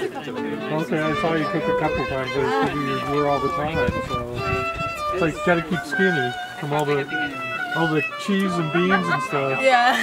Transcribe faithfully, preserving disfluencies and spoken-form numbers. Okay, I saw you cook a couple times. I was thinking you were all the time, so it's like you gotta keep skinny from all the all the cheese and beans and stuff. Yeah.